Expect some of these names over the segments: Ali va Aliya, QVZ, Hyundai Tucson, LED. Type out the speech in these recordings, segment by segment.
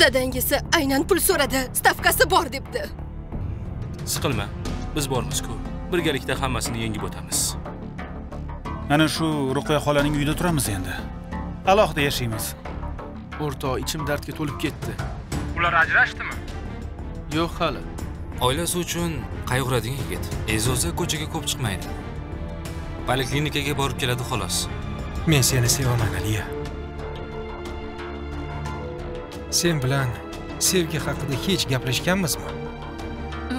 Dadangisi aynan pul so'radi, stavkasi bor debdi. Siqilma, biz bormiz-ku. Birgalikda hammasini yengib o'tamiz. Ana shu Ruqiya xolaning uyida turamiz endi. Alohida yashaymiz. O'rtoq ichim dardga to'lib ketdi. Ular ajrashdimi? Yo'q hali. Oilasi uchun qayg'uradigan yigit. Ezoza ko'chaga ko'p chiqmaydi. Poliklinikaga borib keladi xolos. Men seni sevaman, Aliya. Sen bilan sevgi haqida hech gaplashganmizmi?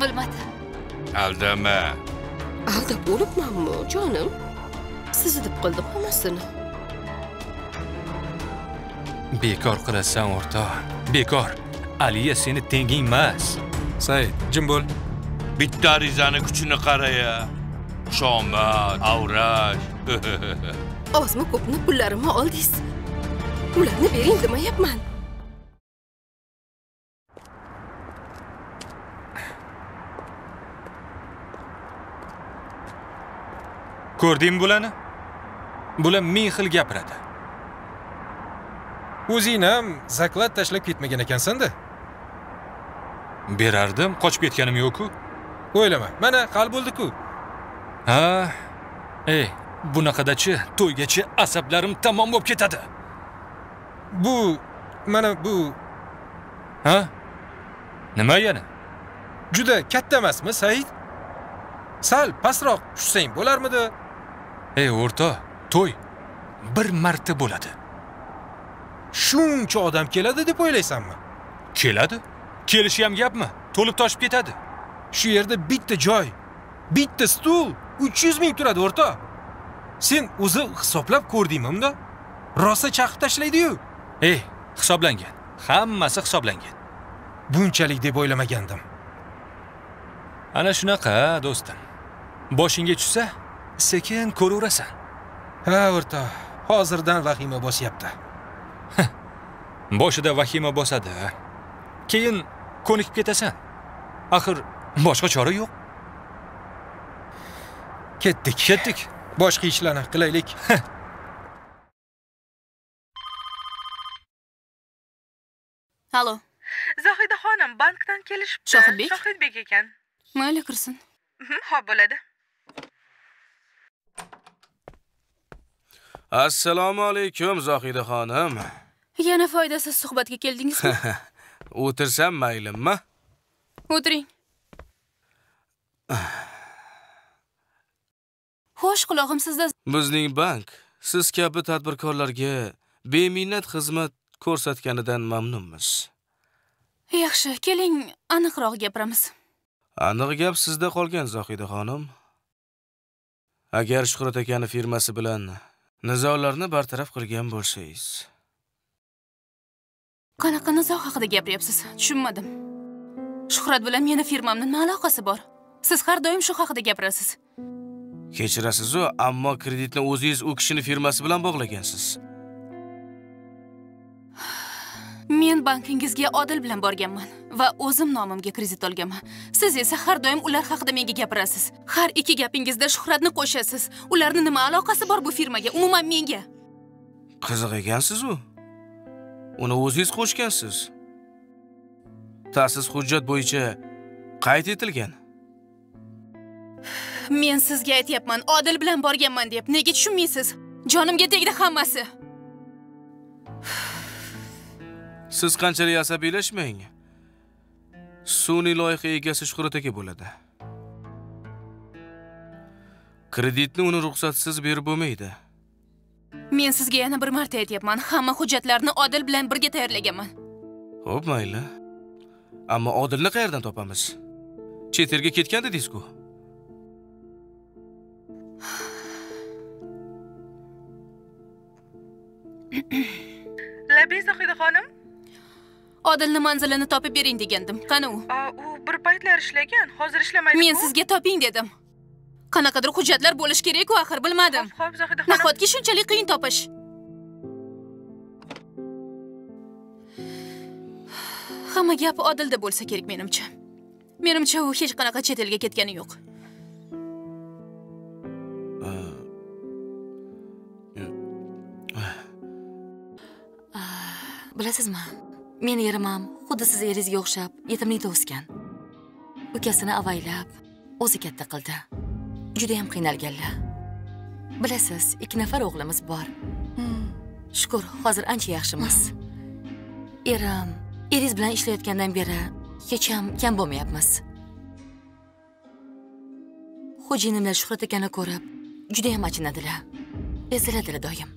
Bilmadim. Aldama. Aldab bo'libmanmi, jonim? Sizni deb qildim hammasini. Bekor qilasan, o'rtoq. Bekor. Aliya seni tenging emas. Say, jim bo'l. Bitta arizani kuchini qaraya. Shomat, avrash. Ozmi ko'pni pullarimni oldingiz. Ularni bering demayapman. Ko'rdingmi bularni? Bular ming xil gapiradi. O'zing ham zaklad tashlab ketmagan ekansan-da. Berardim, qochib ketganim yo'q-ku. O'ylama, mana hal bo'ldi-ku. Ha. Ey, bunaqadachi, to'ygachi asablarim tamom bo'lib ketadi. Bu mana bu ha? Nima yana? Juda katta emasmi, Said? Sal pastroq tushsang bo'larmidi? Ey o'rtoq, to'y bir marta bo'ladi. Shuncha odam keladi deb o'ylaysanmi? Keladi. Kelishi ham gapmi? To'lib toshib ketadi. Shu yerda bitta joy, bitta stul 300 ming turadi, o'rtoq. Sen o'zi hisoblab ko'rdingmi-da? Rosa chaqib tashlaydi-yu. Ey, hisoblangan. Hammasi hisoblangan. Bunchalik deb o'ylamagandim. Ana shunaqa, do'stim. Boshingga tushsa, sekin ko'raverasan. Ha, o'rtoq. Hozirdan vahima bosyapti. Boshida vahima bosadi. Keyin ko'nikib ketasan. Axir boshqa chora yo'q. Ketdik, ketdik. Boshqa ishlarni qilaylik. Alo. Zohida xonim bankdan kelishibdi. Shohidbek ekan. Mayli kirsin. Xo'p bo'ladi. Assalomu alaykum Zohida xonim. Yana foydasiz suhbatga keldingizmi? O'tirsam maylimi? O'tiring. Xo'sh, quloqim sizda. Bizning bank siz kabi tadbirkorlarga beminnat xizmat ko'rsatganidan mamnunmiz. Yaxshi, keling, aniqroq gapiramiz. Aniq gap sizda qolgan Zohida xonim. Agar Shuhrat akaning firmasi bilan nizolarni bartaraf qilgan bo'lsangiz, qanaqa nizo haqida gapiryapsiz? Tushunmadim. Shuhrat bilan meni firmamning nima aloqasi bor? Siz har doim shu haqida gapirasiz. Kechirasiz-ku, ammo kreditni o'zingiz u kishining firmasi bilan bog'lagansiz. Men bankingizga Odil bilan borganman va o'zim nomimga kredit olganman. Siz esa har doim ular haqida menga gapirasiz. Har ikki gapingizda Shuhratni qo'shasiz. Ularning nima aloqasi bor bu firmaga, umuman menga? Qiziq ekansiz-ku. Uni o'zingiz qo'shgansiz. Ta'sis hujjat bo'yicha qayd etilgan. Men sizga aytayapman, Odil bilan borganman deb. Nega tushunmaysiz? Jonimga tegdi hammasi. Siz qanchalik asabiylashmang. Sun'iy loyiha egasi Shuhrat aka bo'ladi. Kreditni uni ruxsatsiz berib bo'lmaydi. Men sizga yana bir marta aytayapman, hamma hujjatlarni Odil bilan birga tayyorlaganman. Xo'p, mayli. Ammo Odilni qayerdan topamiz? Chet yerga ketgan dedingiz-ku. Labiy Zohida xonim. Odilning manzilini topib bering degandim. Qani u? U bir paytlar ishlagan, hozir ishlamaydi. Men sizga toping dedim. Qanaqadir hujjatlar bo'lish kerak-ku, axir bilmadim. Xo'p, Zohida xonim. Nahotki shunchalik qiyin topish. Hamma gap Odilda bo'lsa kerak menimcha. Menimcha u hech qanaqa chet elga ketgani yo'q. Bilasizmi? Men yerimam, xuddi siz erizga o'xshab, yetimlikda o'sgan. Ukasini avaylab, o'zi katta qildi. Juda ham qiynalganlar. Bilasiz, 2 nafar o'g'limiz bor. Shukr, hozir ancha yaxshimiz. Erim, eriz bilan ishlayotgandan beri hech ham kam bo'lmayapmiz. Xo'jinimlar Shuhrat akani ko'rib, juda ham achinadilar. Eziladilar doim.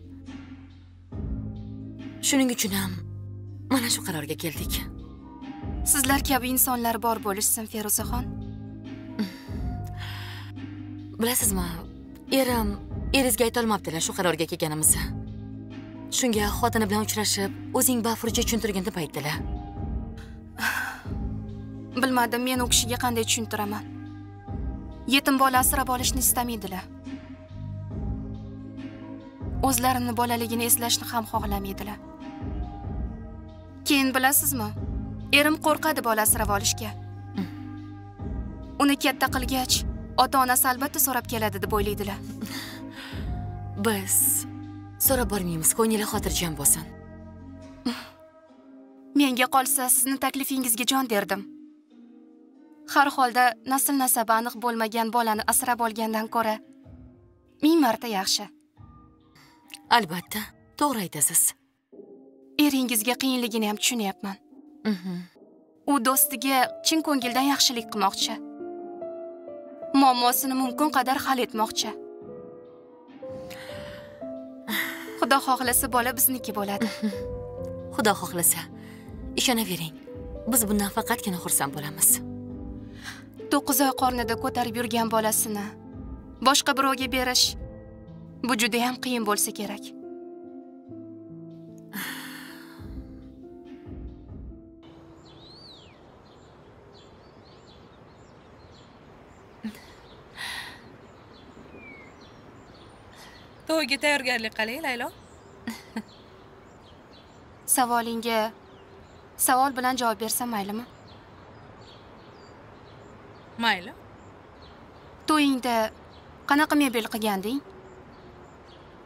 Shuning uchun ham mana shu qarorga keldik. Sizlar kabi insonlar bor bo'lishsin, Feruzaxon. Bilasizmi, erim erizga ayta olmabdilar shu qarorga kelganimizni. Shunga xotini bilan uchrashib, o'zing bafurja tushuntirganda aytdilar. Bilmadim, men u kishiga qanday tushuntiraman. Yetim bola asrab olishni istamaydilar. O'zlarini bolaligini eslashni ham xohlamaydilar. Keyin bilasizmi? Erim qo'rqadi bola asrab olishga. Uni katta qilgach, ota-onasi albatta so'rab keladi deb o'ylaydilar. Biz so'rab bormaymiz, ko'nglingiz xotirjam bo'lsin. Menga qolsa, sizning taklifingizga jon derdim. Har holda nasl-nasabi aniq bo'lmagan bolani asrab olgandan ko'ra 1000 marta yaxshi. Albatta, to'g'ri aytasiz. Eringizga qiyinligini ham tushunyapman. U do'stiga chin ko'ngildan yaxshilik qilmoqchi. Muammosini mumkin qadar hal etmoqchi. Xudo xohlasa bola bizniki bo'ladi. Xudo xohlasa. Ishonavering. Biz bundan faqatgina xursand bo'lamiz. 9 oy qornida ko'tarib yurgan bolasini boshqa birovga berish bu juda ham qiyin bo'lsa kerak. To'yga tayyorgarlik qilay, Laylo. Savolingga savol bilan javob bersam maylimi? Mayli. To'yingda qanaqa mebel qilganding?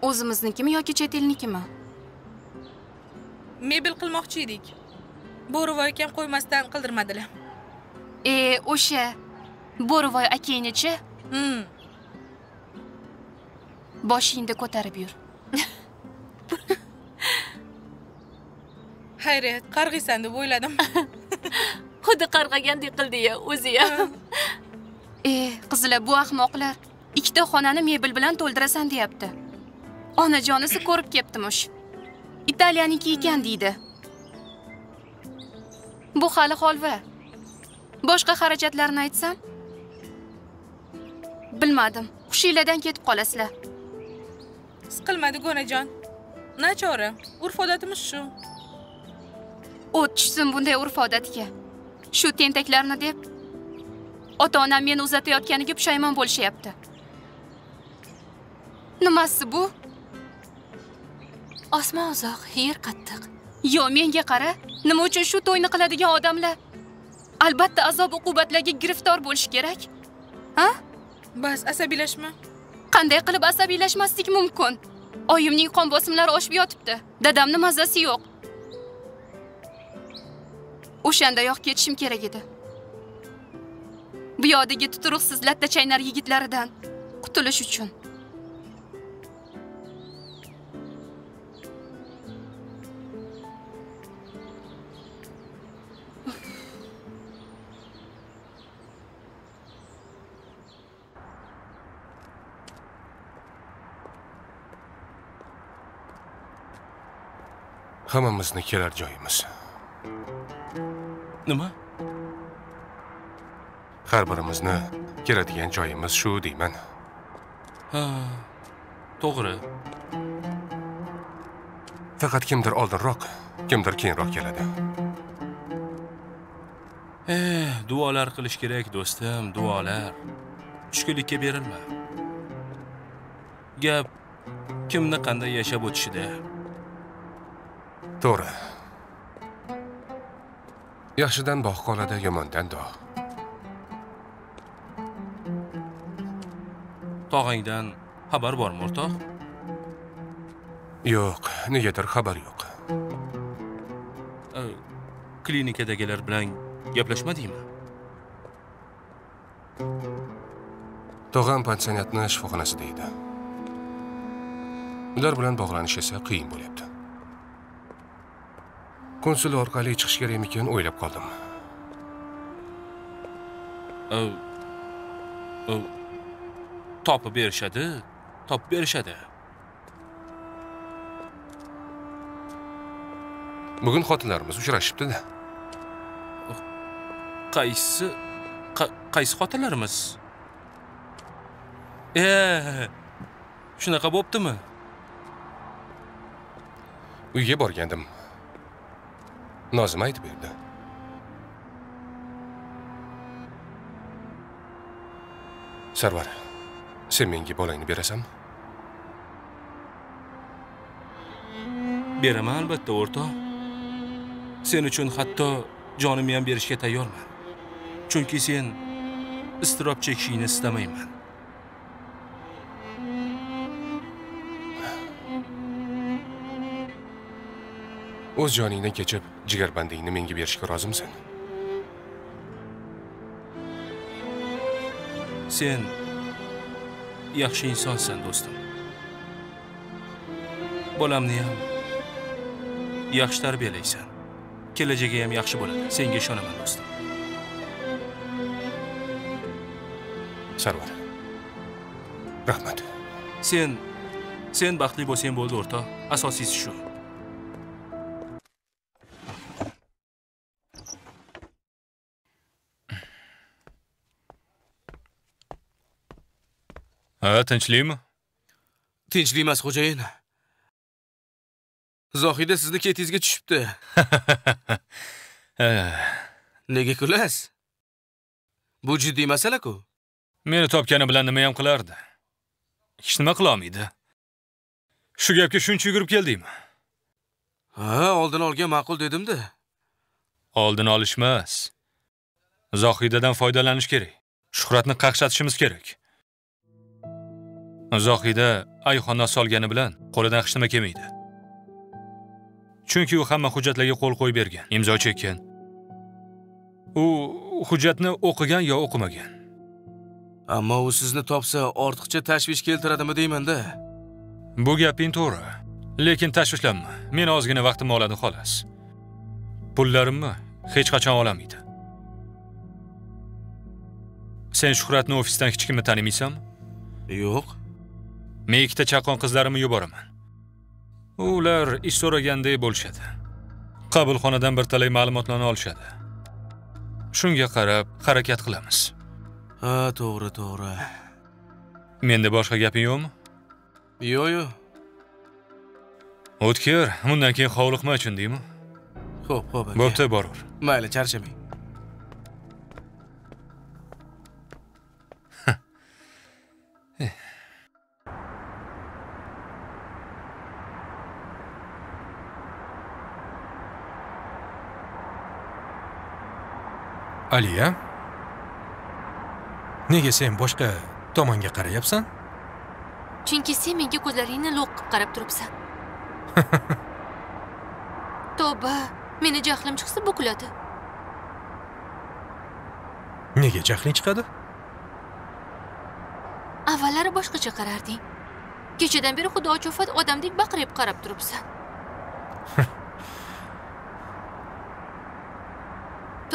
O'zimiznikimi yoki chet elnikimi? Mebel qilmoqchi edik. Bo'rivoy akam qo'ymasdan qildirmadilar. O'sha Bo'rivoy akangni-chi? Boshingda ko'tarib yur. Hayrat, qarg'aysan deb o'yladim. Xuddi qarg'agandek qildi-ya, o'zi-ya. Qizlar, bu ahmoqlar 2 xonani mebel bilan to'ldirasan deyapti. Onajonisi ko'rib keptimish. Italiyaniki ekan deydi. Bu hali holva. Boshqa xarajatlarni aytsam? Bilmadim. Xushinglardan ketib qolasizlar. Siqilmadi go'najon. Nachora, urf-odatimiz shu. O'tishsin bunday urf-odatga. Shu tentaklarni deb ota-onam meni uzatayotganiga pushaymon bo'lishyapti. Nimasi bu? Osmon uzoq, yer qattiq. Yo, menga qara, nima uchun shu to'yni qiladigan odamlar albatta azob-uqubatlarga giriftor bo'lish kerak? Ha? Bas, asabiylashma. Qanday qilib asabiylashmaslik mumkin? Oyimning qon bosimlari oshib yotibdi. Dadamni mazasi yo'q. O'shandayoq ketishim kerak edi. Bu yodagi tuturuqsiz latta chaynar yigitlaridan qutulish uchun. Hammamizni kelar joyimiz. Nima? Har birimizni keladigan joyimiz shu deyman. Ha, to'g'ri. Faqat kimdir oldinroq, kimdir keyinroq keladi. Duolar qilish kerak do'stim, duolar. Tushkunlikka berilma. Gap kimni qanday yashab o'tishida. To'g'ri. Yaxshidan bog' qoladi, yomondan dog'. Tog'ingdan xabar bormi, o'rtoq? Yo'q, negadir xabar yo'q. klinikadagilar bilan gaplashmadingmi? Tog'am pansionatning shifoxonasida edi. Ular bilan bog'lanish esa qiyin bo'lyapti. Konsul orqali chiqish kerak ekan o'ylab qoldim. Topib berishadi. Bugun xotinlarimiz uchrashibdi-da. Qaysi xotinlarimiz? Shunaqa bo'ptimi? Uyga borgandim. Nozima aytib berdi. Sarvar, sen menga bolangni berasanmi? Beraman albatta, o'rtoq. Sen uchun hatto jonimni ham berishga tayyorman. Chunki sen iztirob chekishingni istamayman. O'z joningdan kechib, jigarbandingni menga berishga rozimsan? Sen yaxshi insonsan, do'stim. Bolamni ham yaxshi tarbiyalaysan. Kelajagi ham yaxshi bo'ladi. Senga ishonaman, do'stim. Sarvar. Rahmat. Sen baxtli bo'lsang bo'ldi, o'rtoq. Asosiysi shu. Ha, tinchlikmi? Tinchlik emas, xo'jayin. Zohida sizni ketingizga tushibdi. Nega kulasiz? Bu jiddiy masala-ku. Meni topgani bilan nima ham qilardi? Hech nima qila olmaydi. Shu gapga shuncha yugurib keldingmi? Ha, oldin olgan ma'qul dedim-da. Oldin olishmas. Zohidadan foydalanish kerak. Shuhratni qaqshatishimiz kerak. Zohida ayxona solgani bilan qo'lidan hech nima kelmaydi. Chunki u hamma hujjatlarga qo'l qo'yib bergan, imzo chekkan. U hujjatni o'qigan yo o'qimagan. Ammo u sizni topsa ortiqcha tashvish keltiradimi deyman-da. Bu gaping to'g'ri, lekin tashvishlanma. Men ozgina vaqtimni oladi xolos. Pullarimni hech qachon olamaydi. Sen Shuhratni ofisdan hech kimni tanimaysanmi? Yo'q. Men ikkita chaqon qizlarimni yuboraman. Ular ish so'ragandek bo'lishadi. Qabulxonadan bir talay ma'lumotlarni olishadi. Shunga qarab harakat qilamiz. Ha, to'g'ri. Menda boshqa gapim yo'qmi? Yo'q. O'tkir, bundan keyin hovliqma uchun deymi? Xo'p. Bo'pti, borur. Mayli, charchamang. Aliya, nega sen boshqa tomonga qarayapsan? Chunki sen menga ko'zlaringni lo'q qilib qarab turibsan. To'ba, meni jahlim chiqsa bo'kuladi. Nega jahling chiqadi? Avvallari boshqacha qararding. Kechadan beri xudo chofat odamdek baqirib qarab turibsan.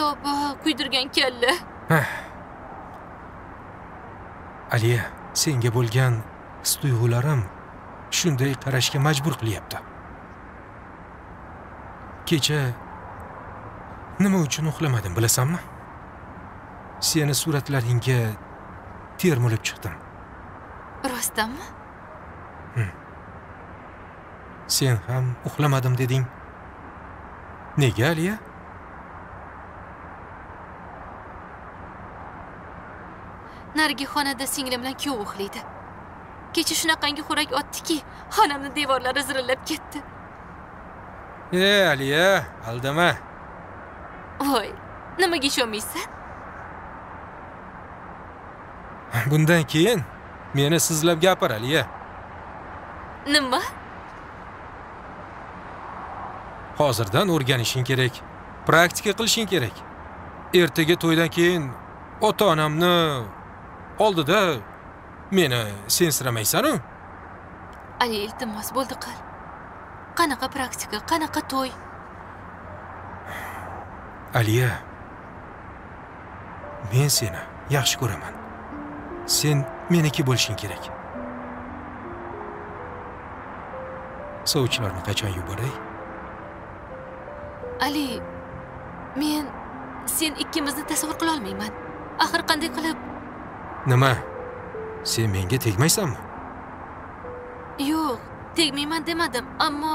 To'ba, kuydirgan kalla. Aliya, senga bo'lgan his-tuyg'ularim shunday qarashga majbur qilyapti. Kecha nima uchun uxlamadim, bilasanmi? Seni suratlaringga termulib chiqdim. Rostdanmi? Sen ham uxlamadim deding. Nega, Aliya? Narigi xonada singlim bilan kuyov uxlaydi. Kecha shunaqangi xo'rak otdiki, xonamni devorlari zirillab ketdi. Aliya, aldama. Voy, nimaga ishonmaysan? Bundan keyin meni sizlab gapir, Aliya. Nima? Hozirdan o'rganishing kerak. praktika qilishing kerak. Ertaga to'ydan keyin ota-onamni oldida meni sensiramaysan-ku? Ali, iltimos, bo'ldi qil. Qanaqa praktika, qanaqa to'y? Aliya, men seni yaxshi ko'raman. Sen meniki bo'lishing kerak. Sovchilarni qachon yuboray? Ali, men sen ikkimizni tasavvur qila olmayman. Axir qanday qilib? Nima? Sen menga tegmaysanmi? Yo'q, tegmayman demadim, ammo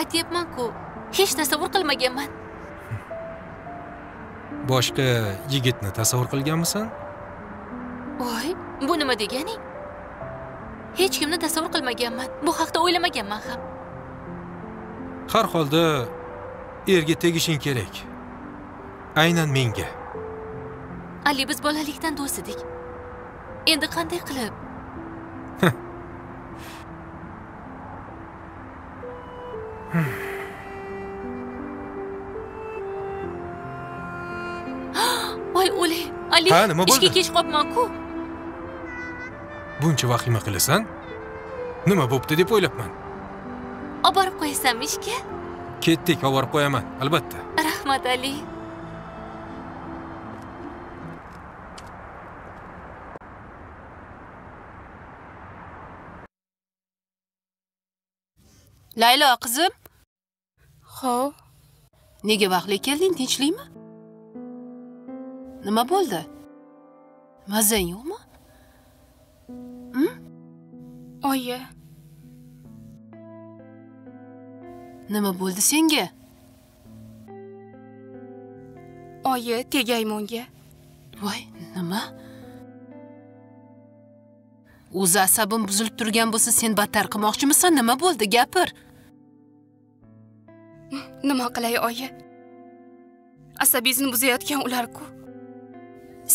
aytayapman-ku, hech tasavvur qilmaganman. Boshqa yigitni tasavvur qilganmisan? Voy, bu nima deganing? Hech kimni tasavvur qilmaganman. Bu haqda o'ylamaganman ham. Har holda erga tegishing kerak. Aynan menga. Ali, biz bolalikdan do'st edik. Endi qanday qilib? Voy o'li, Ali, ishga kech qolibman-ku. Buncha vahima qilasan? Nima bo'pti deb o'ylabman. Oborib qo'yasanmi ishga? Ketdik, oborib qo'yaman, albatta. Rahmat, Ali. Laylo qizim. Xo'p. Nega vaqtli kelding, tinchlikmi? Nima bo'ldi? Mazang yo'qmi? Oyi. Nima bo'ldi senga? Oyi, tegaymonga. Voy, nima? O'zi asabim buzilib turgan bo'lsa, sen battar qilmoqchimisan? Nima bo'ldi? Gapir. Nima qilay, oyi? Asabingizni buzayotgan ular-ku.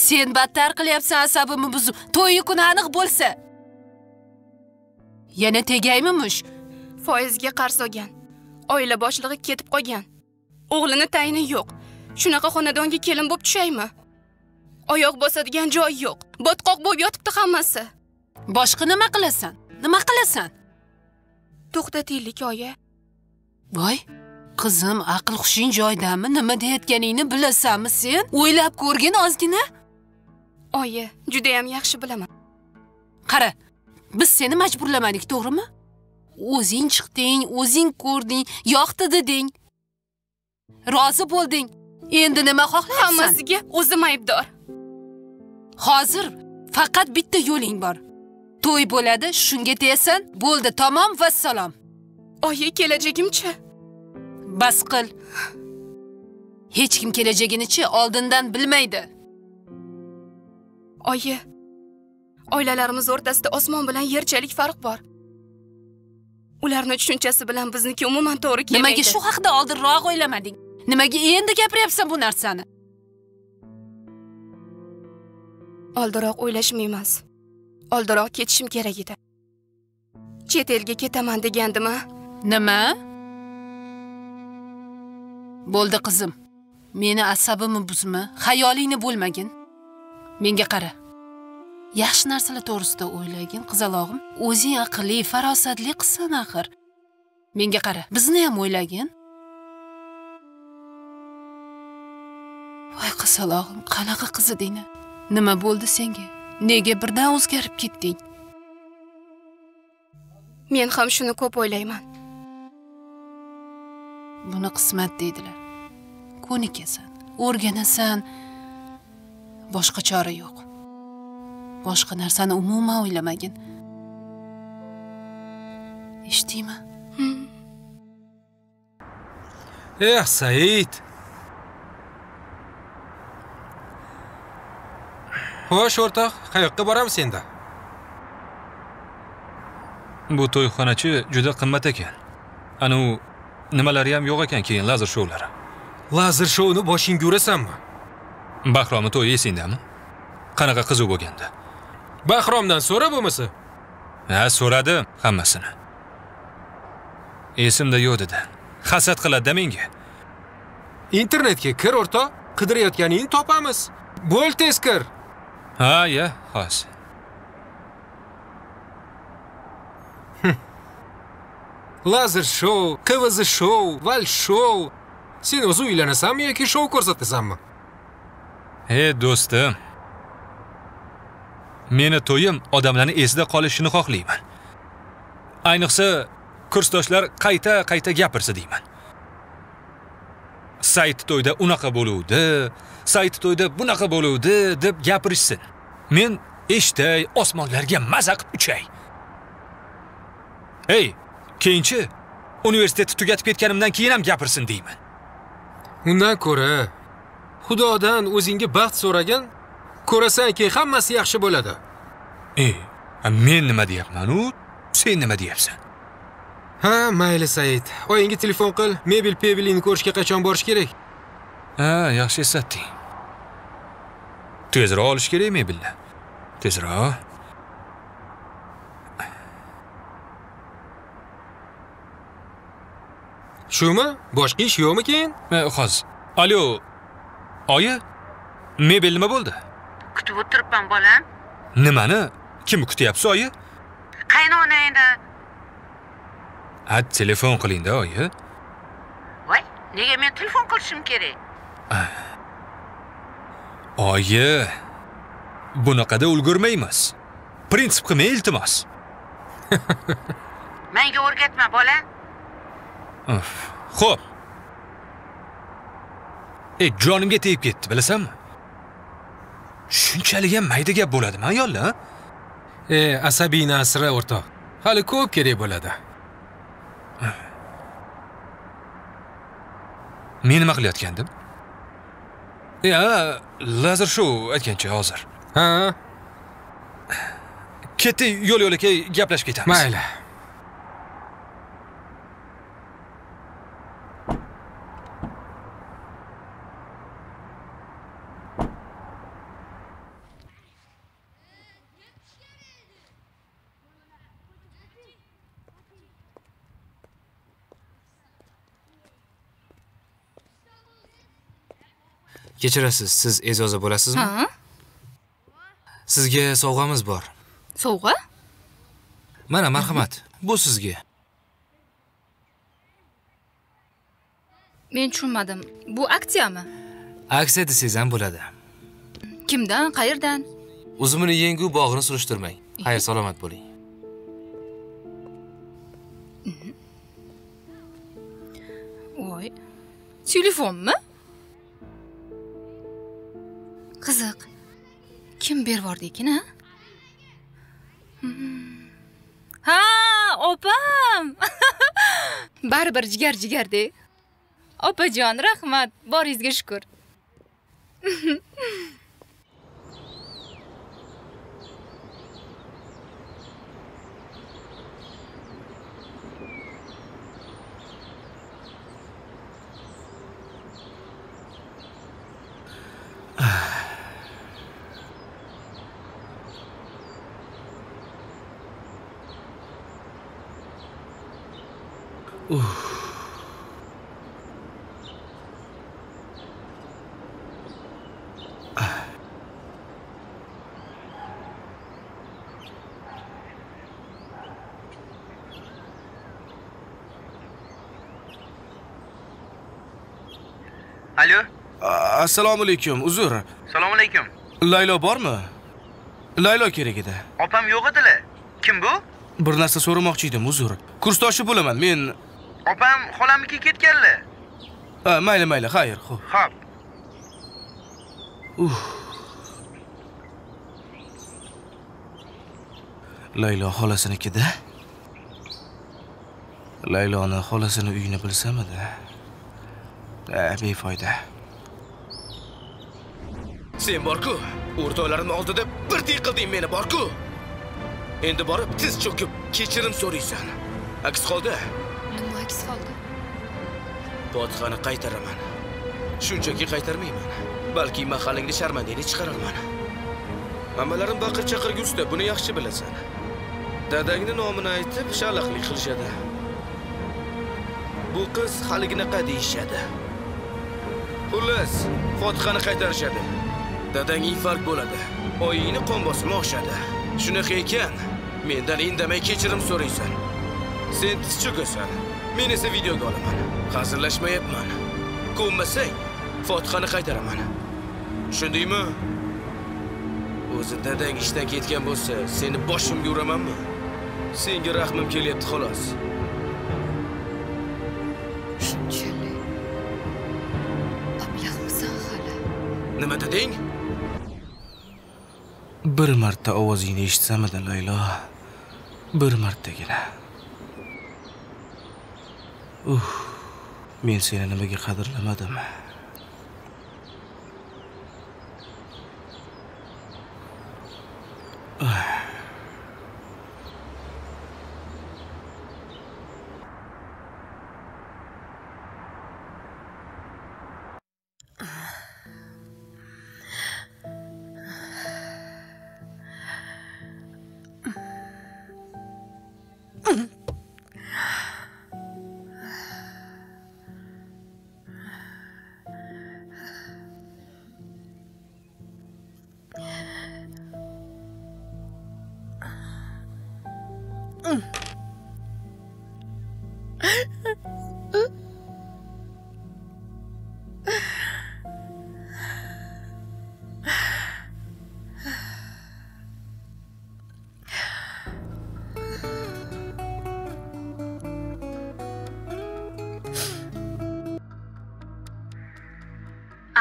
Sen battar qilyapsan asabimni buzib. To'yi kuni aniq bo'lsa. Yana tegaymimush? Foizga qarz olgan. Oila boshlig'i ketib qolgan. O'g'lini tayini yo'q. Shunaqa xonadonga kelin bo'lib tushaymi? Oyoq bosadigan joyi yo'q. Botqoq bo'lib yotibdi hammasi. Boshqa nima qilasan? Nima qilasan? To'xtatinglik, oyi. Voy, qizim, aql xushing joydami? Nima deyotganingni bilasanmi sen? O'ylab ko'rgin ozgina? Oyi, juda ham yaxshi bilaman. Qara, biz seni majburlamadik, to'g'rimi? O'zing chiqding, o'zing ko'rding, yoqdi deding. Rozi bo'lding. Endi nima xohlaysan? Hammasiga o'zim aybdor. Hozir faqat bitta yo'ling bor. To'y bo'ladi, shunga teyasan, bo'ldi, tamom va salom. Oyi, kelajagimcha. Bas qil. Hech kim kelajagini-chi oldindan bilmaydi. Oyi, oilalarimiz o'rtasida osmon bilan yerchalik farq bor. Ularning tushunchasi bilan bizniki umuman to'g'ri kelmaydi. Nimaga shu haqda oldinroq o'ylamading? Nimaga endi gapiryapsan bu narsani? Oldinroq o'ylashim emas. Oldinroq ketishim kerak edi. Chet elga ketaman degandim-a? Nima? Bo'ldi qizim. Meni asabimni buzma, xayolingni bo'lmagin. Menga qara. Yaxshi narsalar to'g'risida o'ylagin, qizalog'im. O'zing aqlli, farosatli qizsan axir. Menga qara, bizni ham o'ylagin. Voy qizalog'im, qanaqa qiz eding? Nima bo'ldi senga? Nega birdan o'zgarib ketding? Men ham shuni ko'p o'ylayman. Buni qismat deydilar. Ko'nikasan, o'rganasan, boshqa chora yo'q. Boshqa narsani umuman o'ylamagin. Eshitdingmi? Said. Xo'sh, o'rtoq, qayoqqa boramiz endi? Bu to'yxonachi juda qimmat ekan. Ana u nimalari ham yo'q ekan, keyin lazer shoulari. Lazer shouni boshingga urasanmi? Bahromni to'yi esingdami? Qanaqa qiziq bo'lganda? Bahromdan so'ra bo'lmasa? Ha, so'radim hammasini. Esimda yo'q dedi. Hasad qiladi menga. internetga kir o'rta, qidirayotganingni topamiz. Bo'l tezkir. Ha, ya, xo'sh. Lazer show, QVZ show, val show. Sen o'zi uylanasanmi yoki show ko'rsatasanmi? He, do'stim. Meni to'yim odamlarni esda qolishini xohlayman. Ayniqsa kursdoshlar qayta gapirsa deyman. Sayt to'yda unaqa bo'luvdi, sayt to'yda bunaqa bo'luvdi deb gapirishsin. Men eshtay osmonlarga maza qilib uchay. Hey, keyinchi universitetni tugatib ketganimdan keyin ham gapirsin deyman. Undan ko'ra Xudodan o'zingga baxt so'ragan, ko'rasanki hammasi yaxshi bo'ladi. Men nima deyapman u? Sen nima deyapsan? Ha, mayli Said. Oyingga telefon qil, mebel pevelini ko'rishga qachon borish kerak? Ha, yaxshi eslatding. Tezroq olish kerak mebelni. Tezroq. Shumi? Boshqa ish yo'qmikin? Hozir. Alo. Oyi, mebel nima bo'ldi? Kutib o'tiribman, bolam. Nimani? Kim kutyapsiz, oyi? Qaynonangni. Hadi telefon qiling-da, oyi. Voy, nega men telefon qilishim kerak? Oyi, bunaqada ulgurmaymiz. Prinsip qilmay, iltimos. Menga o'rgatma, bola. Xo'p. Jonimga tegib ketdi, bilasanmi? Shunchalik ham mayda gap bo'ladimi, ayollar? Asabiyni asra o'rtoq. Hali ko'p kerak bo'ladi. Men nima qilayotgandim? Lazer show aytgancha hozir. Ha. Ketdi, yo'l-yo'lakay gaplashib ketamiz. Mayli. Kechirasiz, siz e'zoza bo'lasizmi? Ha. Sizga sovg'amiz bor. Sovg'a? Mana, marhamat. Bu sizga. Men tushunmadim. Bu aksiyami? Aksiya desangiz ham bo'ladi. Kimdan, qayerdan? Uzumini yengu bog'ini surishtirmang. Xayr, salomat bo'ling. Voy. Telefonmi? Qiziq. Kim bervordi ekan, ha? Ha, opam. Baribir jigar-jigarda. Opajon, rahmat. Boringizga shukr. Alo. Assalomu alaykum, uzr. Assalomu alaykum. Laylo bormi? Laylo kerak edi. Opam yo'q edilar. Kim bu? Bir narsa so'ramoqchi edim, uzr. Kursdoshi bo'laman, men opam xolamniki ketganlar. Mayli, xayr, xo'p. Xo'p. Laylo xolasinikida. Layloni xolasini uyini bilsam-da. Befoyda. Sen bor-ku, o'rtoqlarim oldida birdek qilding meni, bor-ku. Endi borib tiz cho'kib kechirim so'raysan. Aks holda. Nima aks holda? Botxani qaytaraman. Shunchaki qaytarmayman. Balki mahallingni sharmandangni chiqaraman. Mammalarim baqir-chaqir yursa, buni yaxshi bilasan. Dadangni nomini aytib shalaqlik qilishadi. Bu qiz haliginaqa deyishadi. Xullas, Fotihani qaytarishadi. Dadang infarkt bo'ladi. Oyingni qon bosimi o'xshadi. Shunaqa ekan, mendan indamay kechirim so'raysan. Sen tichchug'asan. Men esa videoga olaman. Hazirlashmayapman. Ko'nmasang, Fotihani qaytaraman. Tushundingmi? O'zi dadang ishdan ketgan bo'lsa, seni boshimga uramanmi? Senga rahmim kelyapti xolos. Nima deding? Bir marta ovozingni eshitsamida Laylo, bir martagina. Men seni nimaga qadrlamadim?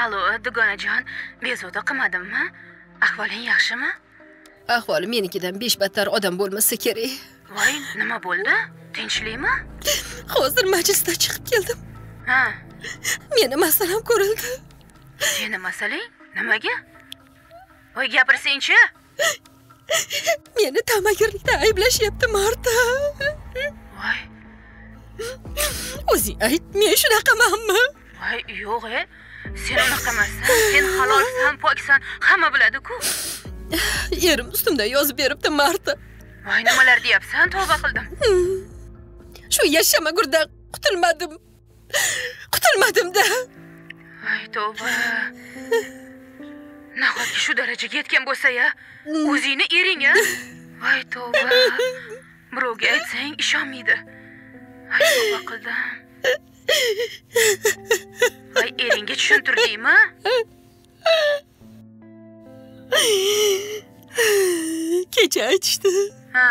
Alo, Dugonajon, bezovta qilmadimmi? Ahvoling yaxshimi? Ahvolim menikidan 5 battar odam bo'lmasa kerak. Voy, nima bo'ldi? Tinchlikmi? Hozir majlisda chiqib keldim. Ha. Meni masalam ko'rildi. Seni masalang? Nimaga? Voy, gapirsang-chi. Meni tamagirlikda ayblashyapti Marta. Voy. O'zing ayt, men shunaqamanmi? Voy, yo'q-e. Sen unaqamasan, sen halolsan, poksan, hamma biladi-ku. Yerim üstümde yozib beribdi Marta. Voy, nimalar deyapsan, tavba qildim. Shu yashamagurdan qutulmadim. Qutulmadim-da. Voy, tavba. Nahotki shu darajaga yetgan bo'lsa-ya, o'zingni ering-a? Voy, tavba. Birovga aytsang ishonmaydi. Voy, tavba qildim. Voy, eringga tushuntirdingmi? Kecha aytishdi. Ha.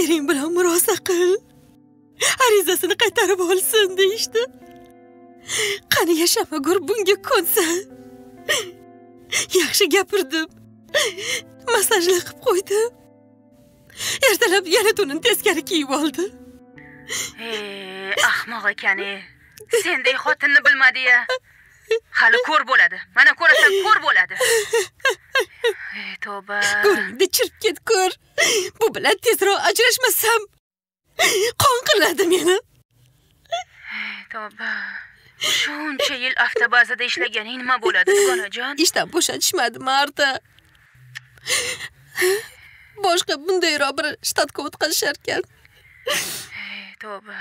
Ering bilan murosa qil. Arizasini qaytarib olsin deydi. Qani yashamagur bunga ko'nsa. Yaxshi gapirdim. Massajlar qilib qo'ydi. Ertalab yana tunini teskari kiyib oldi. Ahmoq ekani. Sendek xotinni bilmadi-ya. Hali ko'r bo'ladi. Mana ko'rasan, ko'r bo'ladi. To'ba. Ko'ringni chirib ket ko'r. Bu bilan tezroq ajrashmasam qon qiladi meni. To'ba. Shuncha yil avtobazada ishlaganing nima bo'ladi, Dugonajon? Ishdan bo'shatishmadi, Marta. Boshqa bundayroq bir shtatga o'tkazishar ekan. To'ba.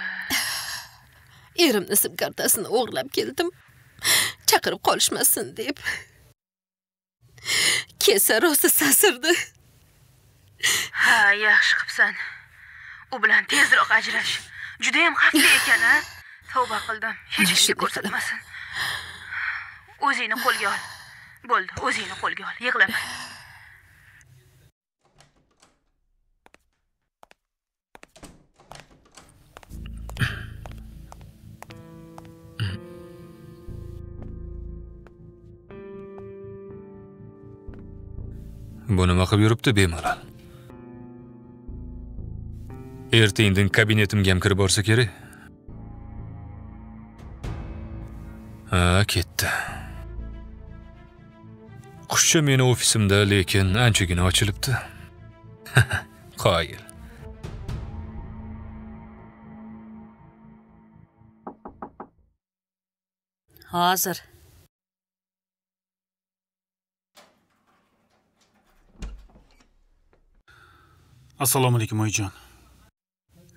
Erimni sim kartasini o'g'irlab keldim. Chaqirib qolishmasin deb. Kesa rosa sasirdi. Ha, yaxshi qilibsan. U bilan tezroq ajrash. Juda ham xavfli ekan-a. Tavba qildim. Hech kimga ko'rsatmasin. O'zingni qo'lga ol. Bo'ldi, o'zingni qo'lga ol. Yig'lama. Bu nima qilib yuribdi bemalol. Ertangdan kabinetimga ham kirib borsa kerak. Ha, ketdi. Qushcha meni ofisimda, lekin anchagina ochilibdi. Qoyil. Hozir Assalomu alaykum, oyijon.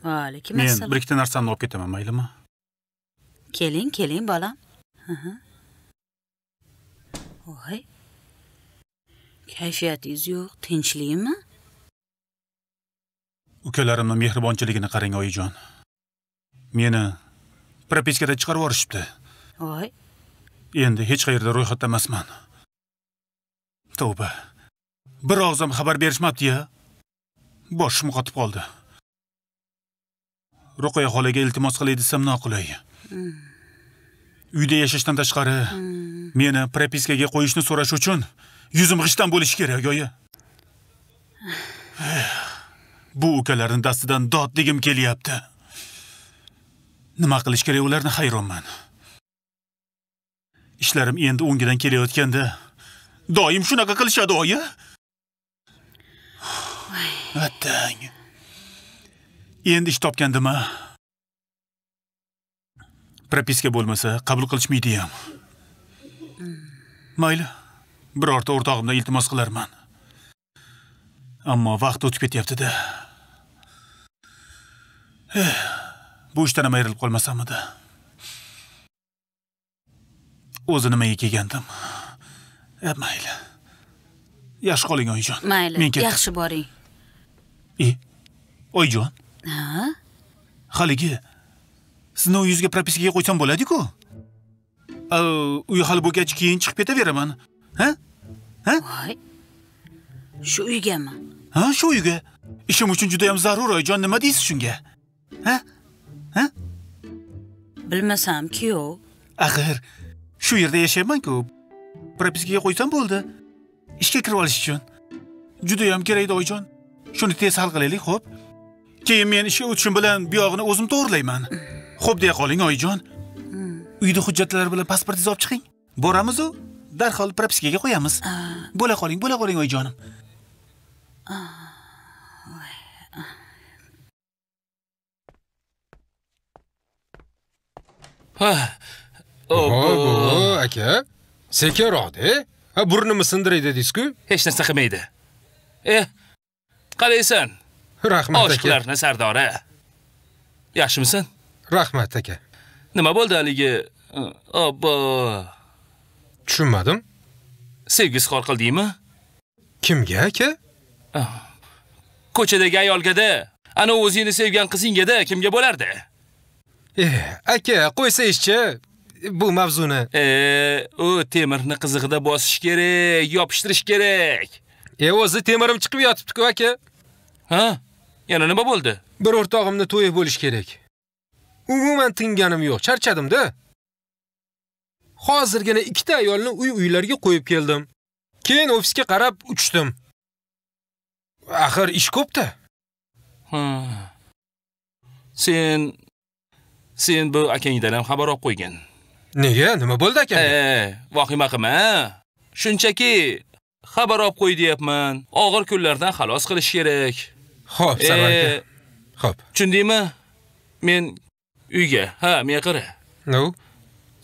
Va alaykum assalom. Men bir-ikki narsamni olib ketaman, maylimi? Keling, keling, bolam. Vay. Kayfiyatiz yo'q, tinchlikmi? Ukalarimning mehribonchiligini qarang, oyijon. Meni propiskada chiqarib yuborishibdi. Voy. Endi hech qayerda ro'yxatda emasman. Tavba. Bir og'zim xabar berishmabdi-ya. Boshim qotib qoldi. Ruqiya xolaga iltimos qilay desam noqulay. Uyda yashashdan tashqari meni propiskaga qo'yishni so'rash uchun yuzim g'ishdan bo'lishi kerak, oyi. Bu ukalarning dastidan dodligim kelyapti. Nima qilish kerak ularni hayronman. İşlerim endi o'ngidan kelayotganda doim shunaqa qilishadi, oyi. Attang. Endi ish topgandima. Propiska bo'lmasa qabul qilishmaydi ham. Mayli, birorta o'rtog'imdan iltimos qilarman. Ammo vaqt o'tib ketyapti-da. Bu ishdan ham ayrilib qolmasammi-da. O'zi nimaga kelgandim? Mayli. Yaxshi qoling, oyijon. Mayli, yaxshi boring. Oyijon? Ha? Haligi, sizni u yuzga propiskaga qo'ysam bo'ladi-ku? Uy hali bo'lgach keyin chiqib ketaveraman. Ha? Ha? Voy. Shu uygami? Ha, shu uyga. Ishim uchun juda ham zarur, oyijon, nima deysiz shunga? Ha? Ha? Bilmasam-ki, yo'q. Axir, shu yerda yashayman-ku. Propiskaga qo'ysam bo'ldi. Ishga kirib olish uchun. Juda ham kerak edi, oyijon. Shuni tez hal qilaylik, xo'p. Keyin men ishga o'tishim bilan bu yog'ini o'zim to'g'rilayman. Xo'p deya qoling, oyijon. Uyda hujjatlar bilan pasportingizni olib chiqing. Boramiz-ku, darhol propiskaga qo'yamiz. Bo'la qoling, oyijonim. Ha. O'bo, aka. Sekiroqda? Ha, burnimni sindiraydi dedingiz-ku? Hech narsa qilmaydi. Qalaysan? Rahmat aka. Oshqlarni sardori. Yaxshimisan? Rahmat aka. Nima bo'ldi haliga? Obbo. Tushunmadim. Sevgi izhor qildingmi? Kimga aka? Ko'chadagi ayolga-da, ana o'zingni sevgan qizingga-da kimga bo'lardi? Aka, qo'ysa-chi. Bu mavzuni. U temirni qizig'ida bosish kerak, yopishtirish kerak. O'zi temirim chiqib yotibdi-ku, aka. Ha? Yana nima bo'ldi? Bir o'rtog'imni to'yib bo'lish kerak. Umuman tinganim yo'q, charchadim-da. Hozirgina ikkita ayolni uy-uylarga qo'yib keldim. Keyin ofisga qarab uchdim. Axir ish ko'pda. Ha. Sen bu akangdan ham xabar olib qo'ygan. Nega? Nima bo'ldi aka? Vahima qilma. Shunchaki xabar olib qo'y deyapman. Og'ir kunlardan xalos qilish kerak. Xo'p, Sarvar aka. Xo'p. Tushundingmi? Men uyga, men qara. No.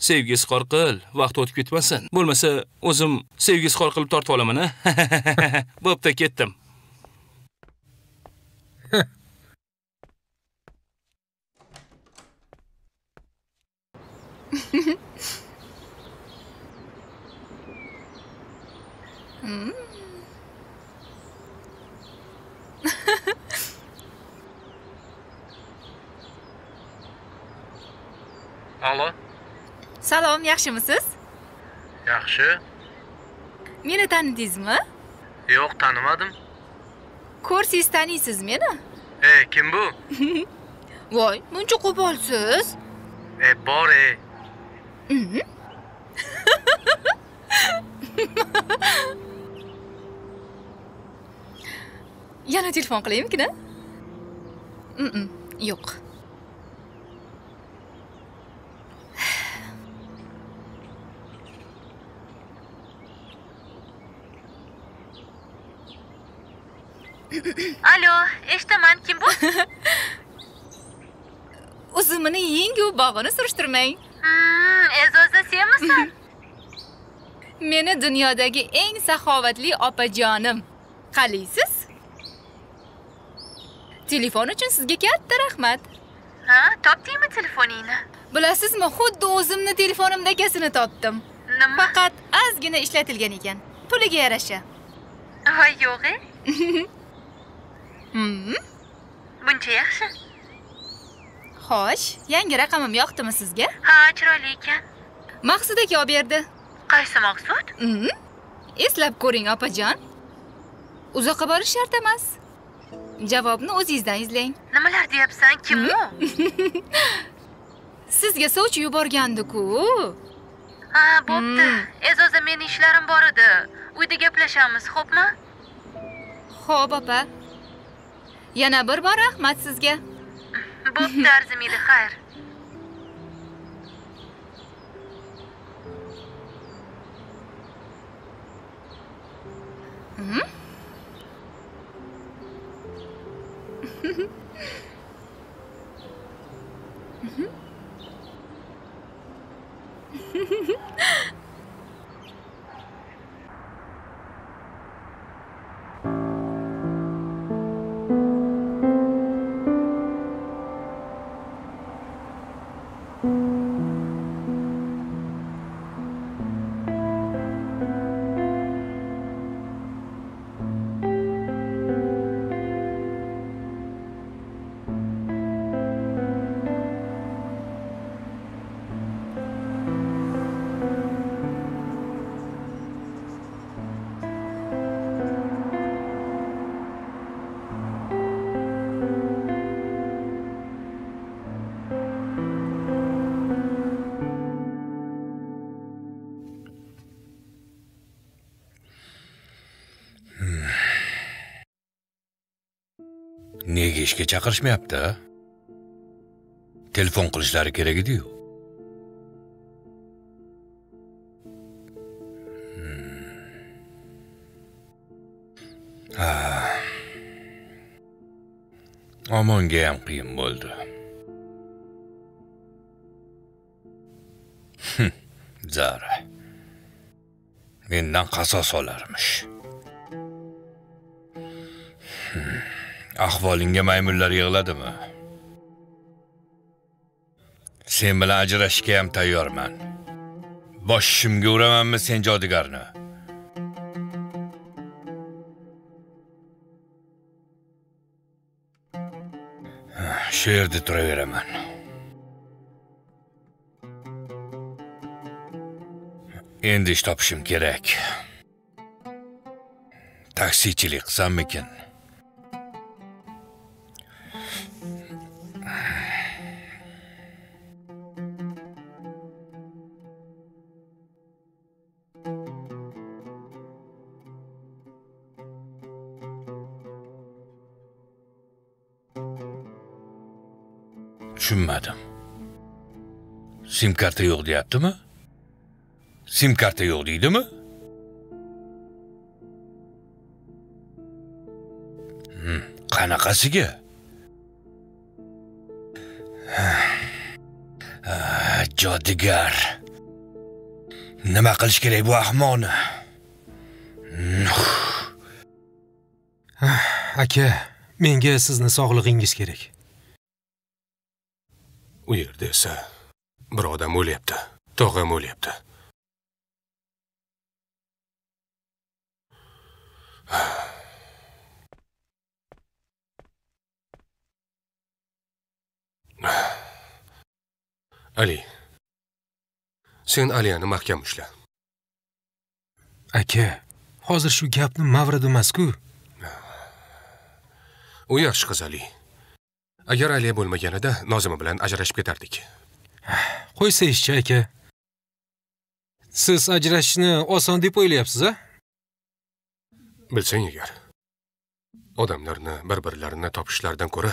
Sevgi izhor qil, vaqt o'tib ketmasin. Bo'lmasa o'zim sevgi izhor qilib tortib olaman, ha. Bo'pti, ketdim. Alo. Salom, yaxshimisiz? Yaxshi. Meni tanidingizmi? Yo'q, tanimadim. Ko'rsangiz taniysiz meni? Kim bu? Voy, buncha qo'polsiz. Bor. Yana telefon qilaymikmi? Yo'q. Alo, eshitaman, kim bu? O'zimni yengu bog'ini surishtirmang. Ezoza senmisan? Meni dunyodagi eng saxovatli opajonim. Qalaysiz? Telefon uchun sizga katta rahmat. Ha, topdingmi telefoningni? Bilasizmi, xuddi o'zimni telefonimdakasini topdim. kullandim. Fakat azgina ishlatilgan ekan. Puliga yarasha. Voy yo'g'i. Buncha yaxshi. Xo'sh, yangi raqamim yoqdimi sizga? Ha, chiroyli ekan. Maqsud aka olib berdi. Qaysi maqsud? Eslab ko'ring, opajon. Uzoqqa borish shart emas. Javobni o'zingizdan izlang. Nimalar deyapsan, kim u? Sizga sovchi yuborgandi-ku. Ha, bo'pti. Ezoza meni ishlarim bor edi. Uyda gaplashamiz, xo'pmi? Xo'p, opa. Yana bir bor rahmat sizga. Bo'pti, arzimaydi, xayr. Nega ishga chaqirishmayapti? Telefon qilishlari kerak edi-yu. Ha. Omonga ham qiyin bo'ldi. Zara. Mendan qasos olarmish. Ahvolinga maymunlar yig'ladimi? Sen bilan ajrashishga ham tayyorman. Boshimga uramanmi sen jodigarni? Shu yerda turaveraman. Endi ish topishim kerak. Taksichilik qilsammikin? Tushunmadim. Sim karta yo'q deyaptimi? Sim karta yo'q deydimi? Qanaqasiga? Jodigar. Nima qilish kerak bu ahmoqni? Aka, menga sizni sog'lig'ingiz kerak. U yerda esa bir odam o'lyapti. Tog'am o'lyapti. Ali, sen Aliyani mahkam ushla. Aka, hozir shu gapni mavridi emas-ku. U yaxshi qiz Ali. Agar Aliya bo'lmaganida Nozima bilan ajrashib ketardik. Qo'ysa ishchi aka. Siz ajrashishni oson deb o'ylayapsiz, a? Bilsang agar. Odamlarni bir-birlarini topishlardan ko'ra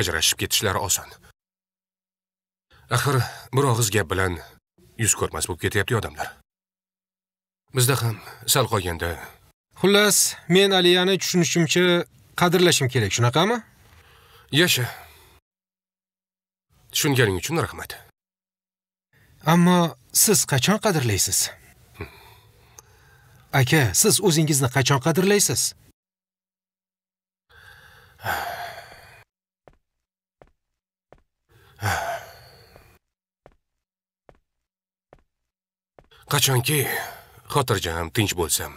ajrashib ketishlari oson. Axir, bir og'iz gap bilan yuz ko'rmas bo'lib ketyapti odamlar. Bizda ham sal qolganda. Xullas, men Aliyani tushunishimcha qadrlashim kerak, shunaqami? Yaşa. Tushunganing uchun rahmat. Ammo siz qachon qadrlaysiz? Aka, siz o'zingizni qachon qadrlaysiz? Qachonki xotirjam, tinch bo'lsam.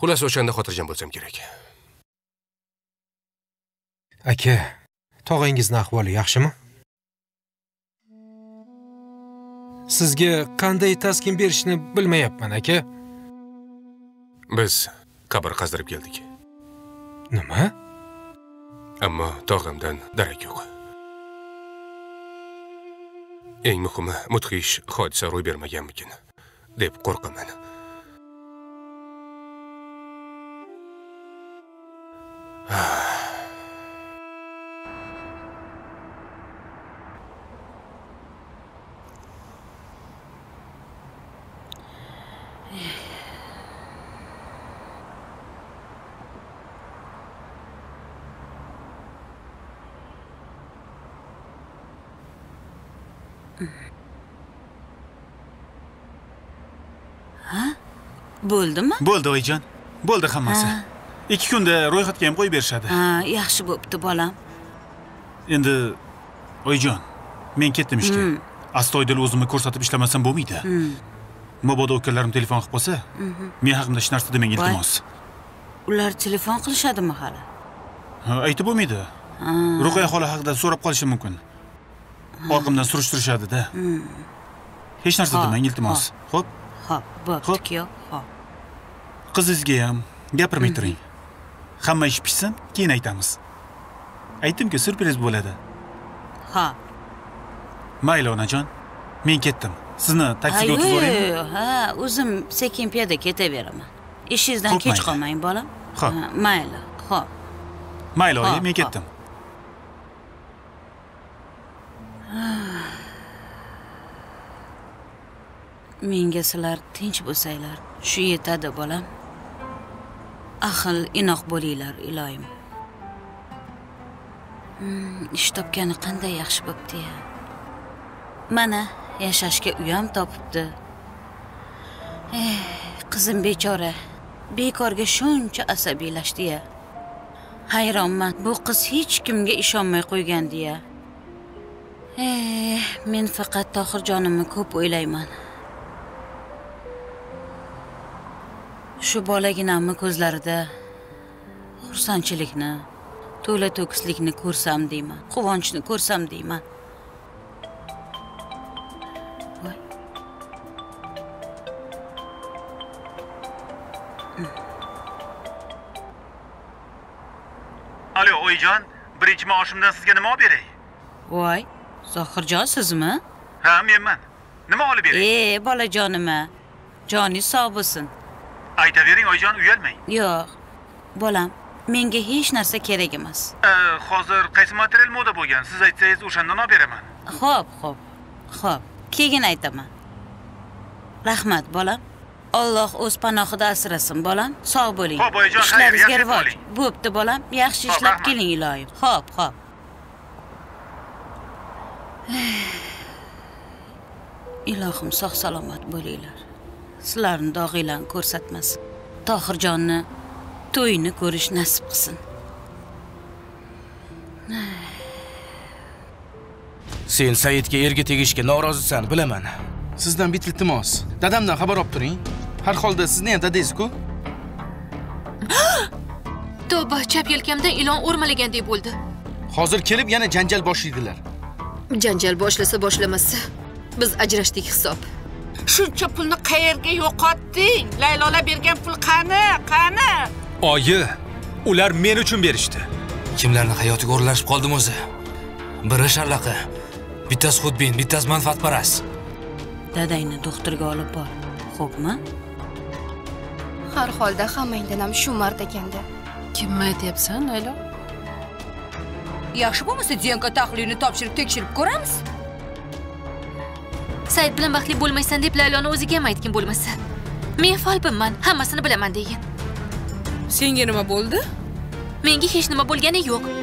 Xulas o'shanda xotirjam bo'lsam kerak. Aka, tog'ingizning ahvoli yaxshimi? Sizga qanday taskin berishni bilmayapman, aka. Biz qabr qazdirib keldik. Nima? Ammo tog'imdan darak yo'q. Eng muhimi, mudhish hodisa ro'y bermaganmikin deb qo'rqaman. Bo'ldimi? Bo'ldi, oyjon. Bo'ldi hammasi. 2 kunda ro'yxatga ham qo'yib berishadi. Ha, yaxshi bo'pti, bolam. Endi oyjon, men ketdim ishga. Astoydil o'zimni ko'rsatib ishlamasam bo'lmaydi. Mabodo o'kalarim telefon qilib qolsa, men haqimda hech narsa demang, iltimos. Ular telefon qilishadimi hali? Ha, aytib bo'lmaydi. Ruqiya xola haqida so'rab qolishi mumkin. Orqamdan surishtirishadi-da. Hech narsa demang, iltimos. Xo'p? Xo'p, bo'pti-ku. Qizingizga ham gapirmay turing. Hamma ish pishsin, keyin aytamiz. Aytdim-ku, surpriz bo'ladi. Ha. Mayli, onajon. Men ketdim. Sizni taksiga o'tib boraymi? Ha, o'zim sekin piyada ketaveraman. Ishingizdan kech qolmang, bolam. Ha, mayli. Xo'p. Mayli, oyi, men ketdim. Menga sizlar tinch bo'lsanglar, shu yetadi bolam. Ahil inoq bo'linglar, iloyim. Ish topgani qanday yaxshi bo'pti-ya. Mana yashashga uyam topibdi. Qizim bechora, bekorga shuncha asabiylashdi-ya. Hayronman, bu qiz hech kimga ishonmay qo'ygandi-ya. Men faqat Tohirjonimni ko'p o'ylayman. Shu bolaginamni ko'zlarida xursandchilikni, to'la-to'kislikni ko'rsam deyman, quvonchni ko'rsam deyman. Alo, oyjon, birinchi maoshimdan sizga nima olib beray? Voy, Zohirjon sizmi? Ha, menman. Nima olib beray? Bolajonima. Joni sog' bo'lsin. Aytavering oyjon, uyalmang. Yo'q. Bolam, menga hech narsa kerak emas. Hozir qaysi material moda bo'lgan? Siz aytsangiz, o'shandan olib beraman. Xo'p, xo'p. Xo'p, keyin aytaman. Rahmat, bolam. Alloh o'z panohida asrasin, bolam. Sog' bo'ling. Xo'p, oyjon, ishlaringizga rivoj. Bo'pti, bolam. Yaxshi ishlab keling, iloyim. Xo'p, xo'p. Ilohim, sog' salomat bo'linglar. Sizlarni dog'ilan ko'rsatmas. Tohirjonni to'yini ko'rish nasib qilsin. Sen Saidga erga tegishga norozisan, bilaman. Sizdan bitiltimos. Dadamdan xabar olib turing. Har holda sizni ham dadangiz-ku. To'ba, chap yelkamdan ilon o'rmalagandek bo'ldi. Hozir kelib yana janjal boshlaydilar. Janjal boshlasa boshlamasa, biz ajrashdik hisob. Shuncha pulni qayerga yo'qotding? Laylola bergan pul qani? Qani? Oyi, ular men uchun berishdi. Kimlarning hayotiga o'ralashib qoldim o'zi? Biri sharlaqi, bittasi xudbin, bittasi manfaatparast. Dadangni doktorga olib bor. Xo'pmi? Har holda hammangdan ham shu mard ekanda. Kimni aytayapsan, Laylo? Yaxshi bo'lmasa DNK tahlilini topshirib tekshirib ko'ramiz. Said bilan baxtli bo'lmaysan deb Layloni o'ziga ham aytgan bo'lmasa. Men folbimman, hammasini bilaman degan. Senga nima bo'ldi? Menga hech nima bo'lgani yo'q.